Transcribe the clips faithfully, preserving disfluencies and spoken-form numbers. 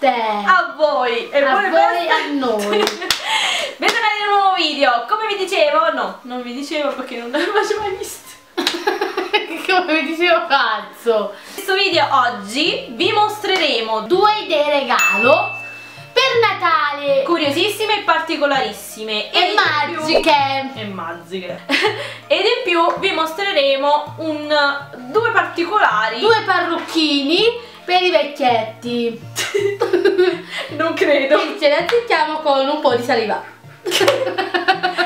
A voi e a voi, voi a noi. Bentornati in un nuovo video. Come vi dicevo, no, non vi dicevo perché non l'avevo mai visto. Come vi dicevo, cazzo. In questo video oggi vi mostreremo due idee regalo per Natale, curiosissime e particolarissime e, e magiche più, e magiche ed in più vi mostreremo un due particolari, due parrucchini per i vecchietti. Non credo. E ce ne azzecchiamo con un po' di saliva.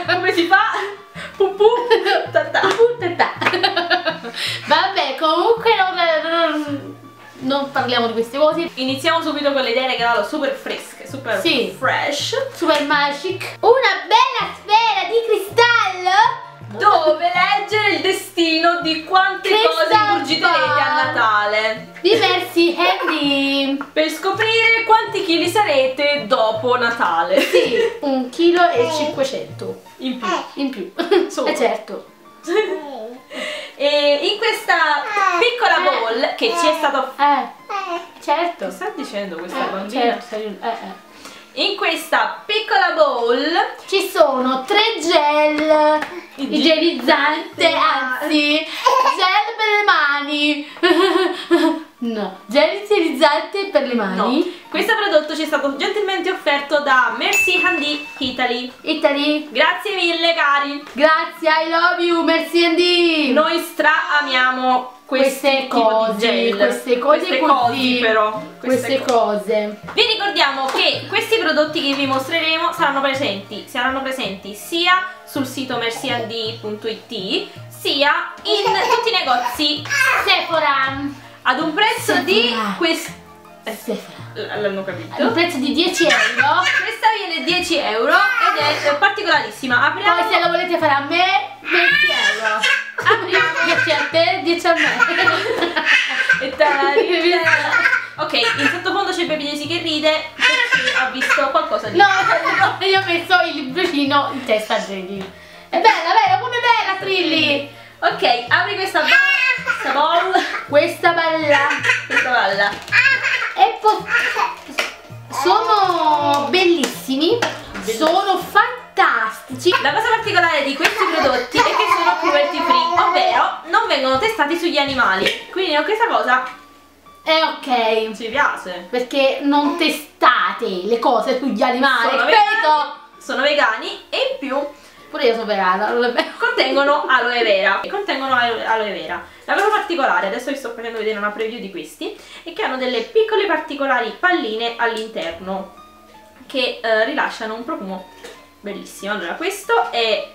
Come si fa? Pupù tatà. Pupù tatà. Vabbè, comunque non, non parliamo di queste cose. Iniziamo subito con le idee regalo super fresche, super sì. fresh, super magic. Una bella sfera di cristallo dove leggere il destino di quante cose ingurgiterete a Natale. Diversi handy. Per scoprire quanti chili sarete dopo Natale. Sì, un chilo e cinquecento. In più. In più. Eh certo. E in questa piccola bowl che ci è stata... Eh, certo. Che sta dicendo questa eh, bambina? Certo. Eh, eh. In questa piccola bowl ci sono tre gel igienizzante, anzi gel per le mani. No, gel igienizzante per le mani. No. Questo prodotto ci è stato gentilmente offerto da MerciHandy Italy. Italy. Grazie mille cari. Grazie, I love you MerciHandy. Noi stra amiamo Queste, queste cose, queste cose, queste cose però, queste, queste cose. cose. Vi ricordiamo che questi prodotti che vi mostreremo saranno presenti, saranno presenti sia sul sito MerciHandy punto it sia in tutti i negozi Sephora ad un prezzo Sephora. di questo l'hanno capito ad un prezzo di dieci euro. Questa viene dieci euro ed è particolarissima. Apriamo... Poi se la volete fare a me venti euro. Apriamo dieci a te, dieci a me. E tari. Ok, in sottofondo c'è il Babyjay che ride perché ha visto qualcosa di... No, no, no, io ho messo il libricino in testa a Jackie. È bella, vero? Come bella, Trilli? Ok, apri questa balla. Questa balla. Questa balla. E poi... Sono bellissimi. Bellissimo. Sono fantastici. La cosa particolare di questi prodotti è che sono cruelty free, ovvero non vengono testati sugli animali. Quindi questa cosa è ok, ci piace perché non testate le cose sugli animali. Sono vegani, sono vegani e in più pure io sono vegana. Contengono aloe vera e contengono aloe vera. La cosa particolare, adesso vi sto facendo vedere una preview di questi, è che hanno delle piccole particolari palline all'interno che eh, rilasciano un profumo bellissimo. Allora, questo è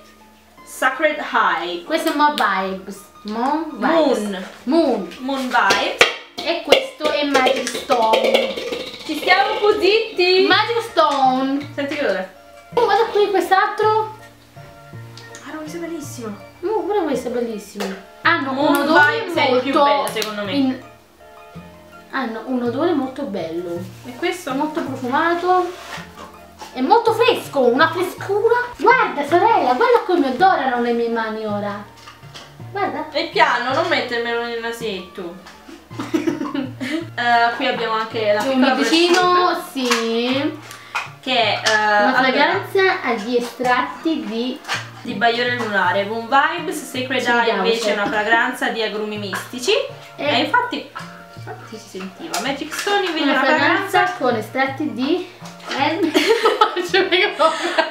Sacred High. Questo è Moon Vibes. Moon Vibes. Moon. Moon. Moon Vibes. E questo è Magic Stone. Ci stiamo zitti. Magic Stone. Senti che odore. Oh, guarda qui quest'altro. Ah, no, questo è bellissimo. Oh, guarda questo è bellissimo. Hanno Moon un odore molto... è il più bello, secondo me. In... Hanno un odore molto bello. E questo? Molto profumato. È molto fresco, una frescura. Guarda sorella, guarda come odorano le mie mani ora. Guarda. E piano, non mettermelo nel nasetto. uh, qui abbiamo anche la piccola vicino, sì. Che è uh, una fragranza allora. di estratti di... Di bagliore lunare. Moon Vibes. Sacred Eye invece è una fragranza di agrumi mistici. E, e infatti... Infatti si sentiva. Magic Stone invece è una, una fragranza, fragranza con estratti di...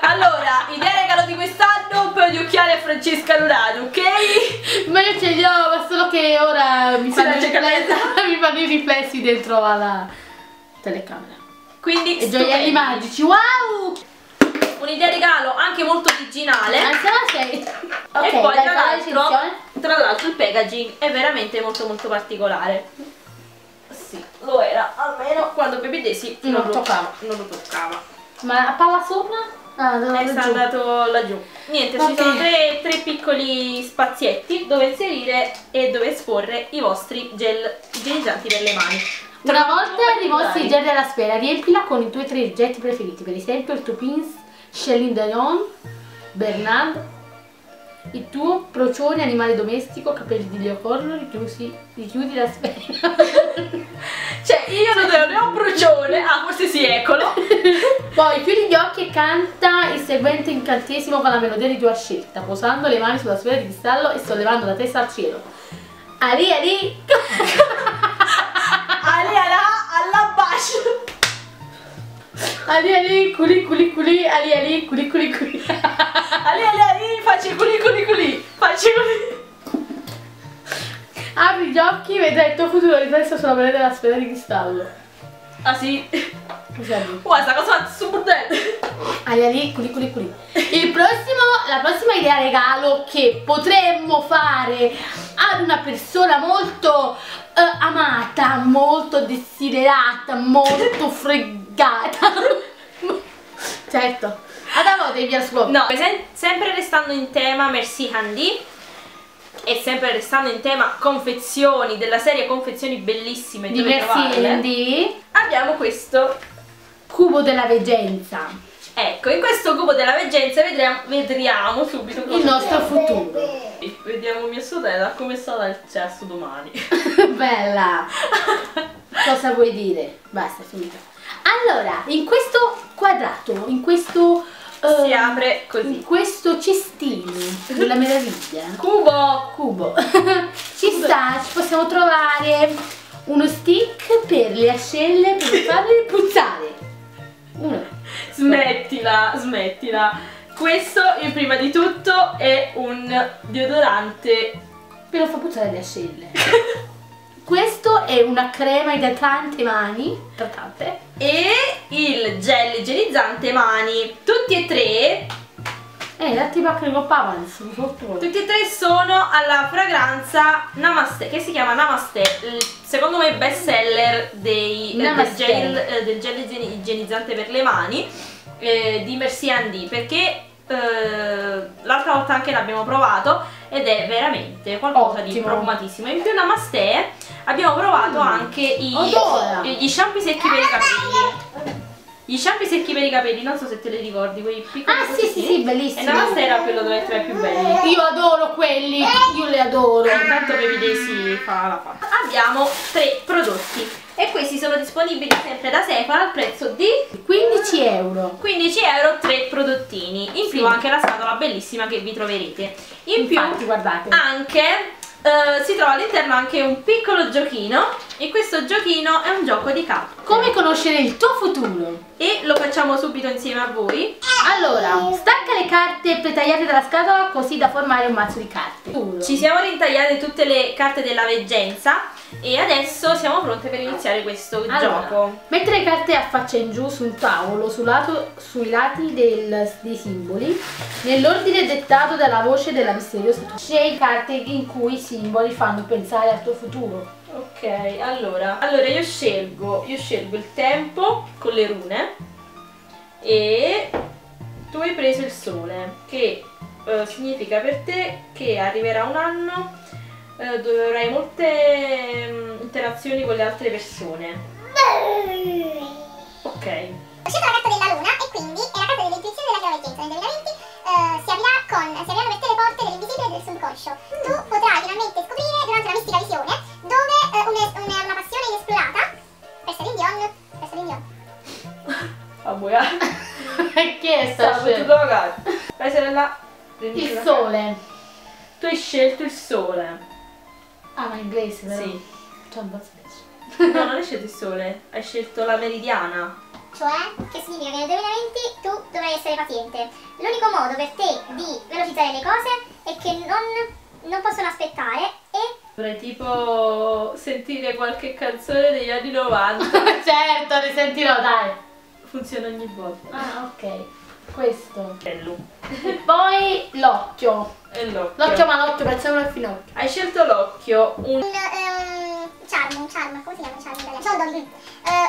Allora, idea regalo di quest'anno per gli occhiali a Francesca Lurano, ok? Ma io ce li ho, ma solo che ora mi fanno, riflessi, mi fanno i riflessi dentro alla telecamera. Quindi e gioielli magici, wow! Un'idea regalo anche molto originale. Anzi, no, okay, e poi tra l'altro tra l'altro il packaging è veramente molto molto particolare. Sì, lo era almeno quando Babyjay non, non lo toccava. Non lo toccava. Ma a palla sopra? Ah, dove è andato laggiù. Niente, okay. Ci sono tre, tre piccoli spazietti dove inserire e dove esporre i vostri gel igienizzanti per le mani. Una volta rimossi i gel dalla sfera, riempila con i tuoi tre oggetti preferiti, per esempio il tuo pins Céline Dion, Bernard, il tuo procione animale domestico, capelli di leocorno, richiusi, richiudi la sfera. Cioè io non ne ho un procione, ah forse sì, eccolo. Poi chiudi gli occhi e canta il seguente incantesimo con la melodia di tua scelta, posando le mani sulla sfera di cristallo e sollevando la testa al cielo. Ali Ali. Ali ala alla bash. Ali ali culi culi culi, ali ali culi culi culi. Ali ali ali facci culi culi culi, facci culi. Apri gli occhi, vedrai il tuo futuro riflesso sulla parete della sfera di cristallo. Ah sì. Wow, sta cosa super bella. Ali ali culi culi culi. Il prossimo, la prossima idea regalo che potremmo fare ad una persona molto uh, amata, molto desiderata, molto fregata. Certo, ad a volte via scuola. No, sempre restando in tema MerciHandy e sempre restando in tema confezioni, della serie confezioni bellissime di MerciHandy, abbiamo questo cubo della veggenza. Ecco, in questo cubo della veggenza vedremo, vedremo subito il nostro futuro. Vediamo mia sorella come sarà il cesso domani. Bella. Cosa vuoi dire? Basta, finita. Allora, in questo quadrato, in questo um, si apre così. In questo cestino della meraviglia. Cubo, cubo. Ci cubo. sta, ci possiamo trovare uno stick per le ascelle per farle puzzare. Uno. Smettila, smettila. Questo, prima di tutto, è un deodorante per non far puzzare le ascelle. Questo è una crema idratante mani, idratante, e il gel igienizzante mani. Tutti e tre Eh, l'attiva che lo sono sotto. Tutti e tre sono alla fragranza Namaste, che si chiama Namaste, secondo me best seller dei, del, gel, eh, del gel igienizzante per le mani eh, di MerciHandy, perché eh, l'altra volta anche l'abbiamo provato ed è veramente qualcosa Ottimo. di profumatissimo. In più Namaste abbiamo provato mm. anche i, gli shampoo secchi per i capelli. Gli shampoo secchi per i capelli, non so se te li ricordi, quelli piccoli. Ah sì, sì, sì, bellissimi. E Namaste era quello tra i tre più belli. Io adoro quelli, io li adoro. Intanto Baby Daisy fa la fatta. Abbiamo tre prodotti e questi sono disponibili sempre da Sephora al prezzo di quindici euro. quindici euro, tre prodottini. In più sì. anche la scatola bellissima che vi troverete. In Infatti, più guardate. anche... Uh, si trova all'interno anche un piccolo giochino, e questo giochino è un gioco di carte. Come conoscere il tuo futuro? E lo facciamo subito insieme a voi. Allora, stacca le carte pretagliate dalla scatola così da formare un mazzo di carte. Ci siamo ritagliate tutte le carte della veggenza e adesso siamo pronte per iniziare questo allora, gioco. Mette le carte a faccia in giù su un tavolo sul lato, sui lati del, dei simboli, nell'ordine dettato dalla voce della misteriosa. Scegli carte in cui i simboli fanno pensare al tuo futuro. Ok, allora, allora io scelgo, io scelgo il tempo con le rune e tu hai preso il sole, che eh, significa per te che arriverà un anno eh, dove avrai molte mh, interazioni con le altre persone. Ok. Ho scelto la carta della luna e quindi è la carta dell'intuizione della tua veggenza. Nel duemilaventi eh, si aprirà con, si apriranno per te le porte dell'invisibile e del subconscio. Mm. Tu potrai finalmente scoprire durante una mistica visione dove una, una passione inesplorata per Céline Dion, per Céline Dion. Ah boia. Che è sta scelta? Vai sorella. Il sole. Tu hai scelto il sole. Ah, ma in inglese vero? Sì. No, non hai scelto il sole, hai scelto la meridiana. Cioè, che significa che nel duemilaventi tu dovrai essere paziente. L'unico modo per te di velocizzare le cose è che non, non possono aspettare e... Vorrei tipo sentire qualche canzone degli anni novanta. Certo, le sentirò, dai. Funziona ogni volta. Ah, ok. Questo. Bello. E poi l'occhio. E l'occhio. L'occhio ma l'occhio, pensiamo al finocchio. Hai scelto l'occhio. Un... un um, charm, un charm, come si chiama? Charm, charm. Uh,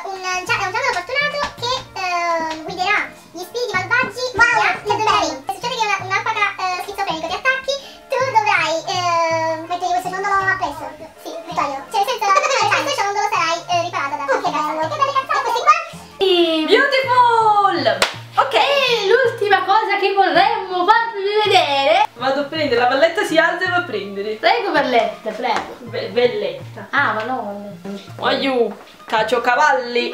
un charm, è un charm fortunato che uh, guiderà gli spiriti malvagi. Wow, che bello. Succede che un alpaca uh, schizofrenico ti attacchi, tu dovrai... Uh, mettere questo secondo... Sì, taglio. Cioè, nel senso, questo non lo sarai eh, riparato da me. Niente, la valletta si alza e va a prendere. Prego valletta, prego. Be belletta. Ah, ma no, valletta. Aiù, cacio cavalli.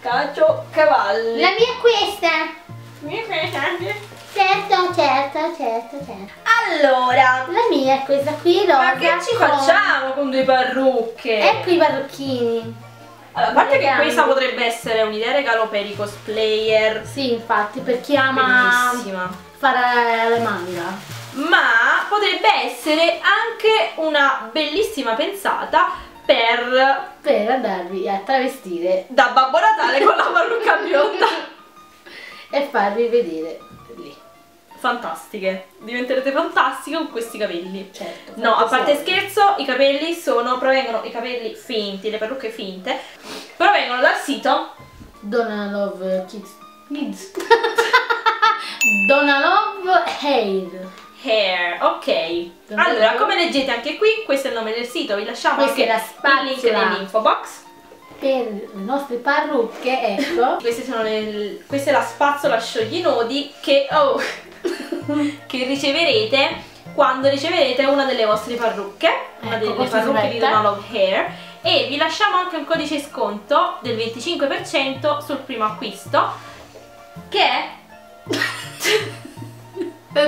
Cacio cavalli. La mia è questa. La mia è questa anche. Certo, certo, certo, certo. Allora, la mia è questa qui, rosa. Ma che ci con... facciamo con due parrucche? Ecco i parrucchini. Allora, a parte che questa potrebbe essere un'idea regalo per i cosplayer. Sì, infatti, per chi ama bellissima. Fare le manga. Ma potrebbe essere anche una bellissima pensata per... Per andarvi a travestire da Babbo Natale con la parrucca bionda. E farvi vedere lì. Fantastiche, diventerete fantastiche con questi capelli. Certo. No, a parte scherzo, i capelli sono, provengono, i capelli finti, le parrucche finte, provengono dal sito DonaLoveKids. Kids. DonaLoveHair. Hair, ok. Allora, come leggete anche qui, questo è il nome del sito, vi lasciamo questa anche la il link nell'info box. Per le nostre parrucche, ecco. Queste sono le, questa è la spazzola sciogli nodi che... Oh. Che riceverete quando riceverete una delle vostre parrucche, ecco, una delle parrucche di DonaLoveHair, e vi lasciamo anche un codice sconto del venticinque per cento sul primo acquisto che è già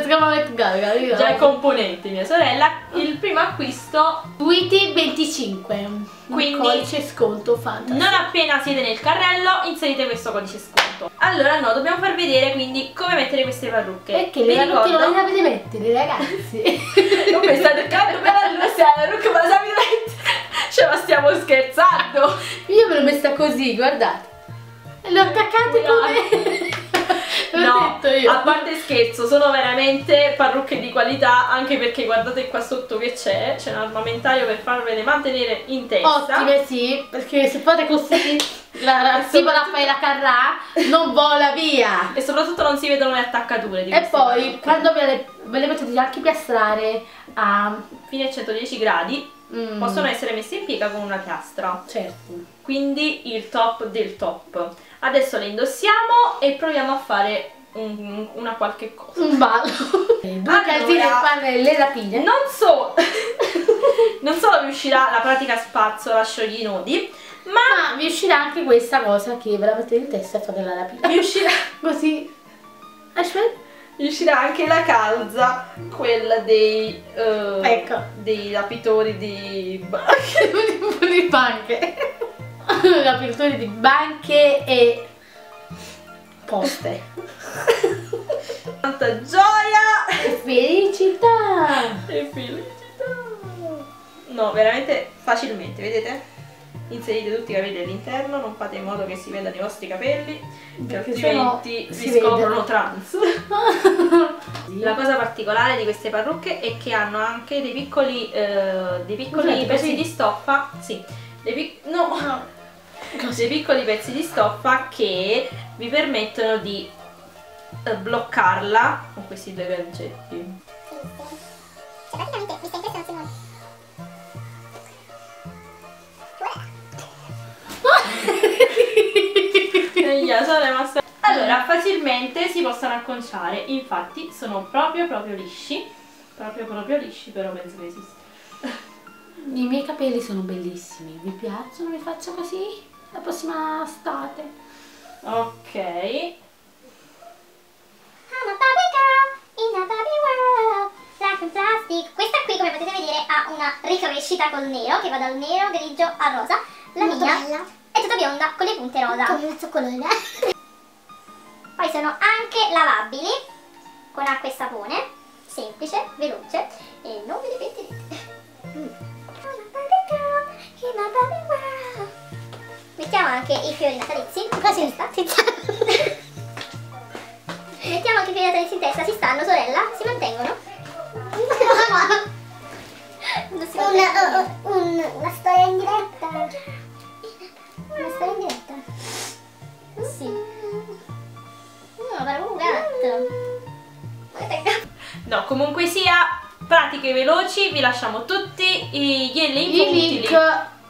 il componente mia sorella, il primo acquisto TWITY venticinque, quindi codice sconto fantastico. Non appena siete nel carrello inserite questo codice sconto. Allora no, dobbiamo far vedere quindi come mettere queste parrucche, perché le parrucche non le sapete mettere, ragazzi. Non pensate che la parrucca me la sapete mettere, cioè ma stiamo scherzando. Io me l'ho messa così, guardate, l'ho attaccata come... No, detto io. A parte scherzo, sono veramente parrucche di qualità, anche perché guardate qua sotto che c'è, c'è un armamentario per farvele mantenere in testa. Ottime, sì, perché se fate così la tipo la fai la carrà, non vola via. E soprattutto non si vedono le attaccature di... E poi parrucche, quando ve le, ve le potete anche piastrare a fino a centodieci gradi, mm. possono essere messe in piega con una piastra. Certo. Quindi il top del top. Adesso le indossiamo e proviamo a fare un, una qualche cosa. Un ballo. Due calzine e fare le rapine. Non so, non solo vi uscirà la pratica spazzola sciogli nodi, ma... ma vi uscirà anche questa cosa che ve la mettete in testa e fate la rapina. Vi uscirà così. Aspetta. Vi uscirà anche la calza, quella dei... Uh, ecco. Dei rapitori di... di banche. L'apertura di banche e poste. Tanta gioia e felicità e felicità. No, veramente facilmente, vedete? Inserite tutti i capelli all'interno, non fate in modo che si vedano i vostri capelli, perché altrimenti vi si scoprono trans. La cosa particolare di queste parrucche è che hanno anche dei piccoli eh, dei piccoli Usate, pezzi sì. di stoffa, sì, dei pic no, no. dei piccoli pezzi di stoffa che vi permettono di eh, bloccarla con questi due gancetti. Cioè praticamente mi stai interessando, Simone. Allora facilmente si possono acconciare, infatti sono proprio proprio lisci, proprio proprio lisci, però penso che esista. I miei capelli sono bellissimi, vi piacciono? Vi faccio così la prossima estate. Ok. I'm a Barbie girl in a Barbie world, black and plastic. Questa qui, come potete vedere, ha una ricrescita col nero, che va dal nero, grigio a rosa. La Molto mia bella. È tutta bionda con le punte rosa. Come una cioccolata. Poi sono anche lavabili, con acqua e sapone, semplice, veloce, e non ve le pentirete. Mettiamo anche i fiori natalizi in testa. Mettiamo anche i fiori natalizi in testa. Si stanno, sorella? Si mantengono? Non si mantengono. Una, uh, un, una storia in diretta. Una storia in diretta? Sì. No, ma un gatto. No, comunque sia, pratiche veloci, vi lasciamo tutti gli link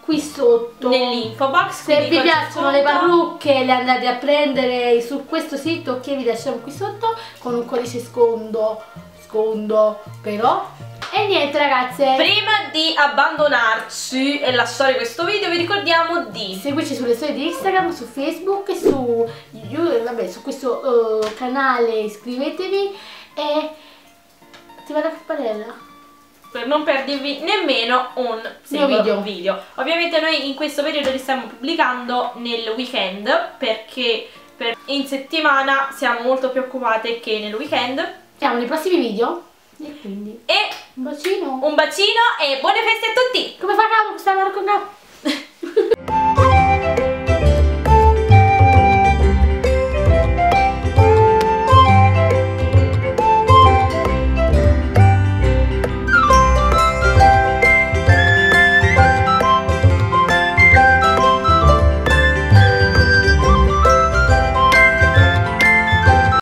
qui sotto nell'info box. Se vi piacciono le parrucche le andate a prendere su questo sito che vi lasciamo qui sotto con un codice sconto nascondo, però... E niente ragazze, prima di abbandonarci e lasciare questo video vi ricordiamo di seguirci sulle storie di Instagram, su Facebook, su YouTube, vabbè, su questo uh, canale, iscrivetevi e attivate la campanella per non perdervi nemmeno un singolo video. video. Ovviamente noi in questo periodo li stiamo pubblicando nel weekend perché per in settimana siamo molto più occupate che nel weekend. Siamo nei prossimi video. E quindi e un bacino. Un bacino e buone feste a tutti! Come facciamo questa marca?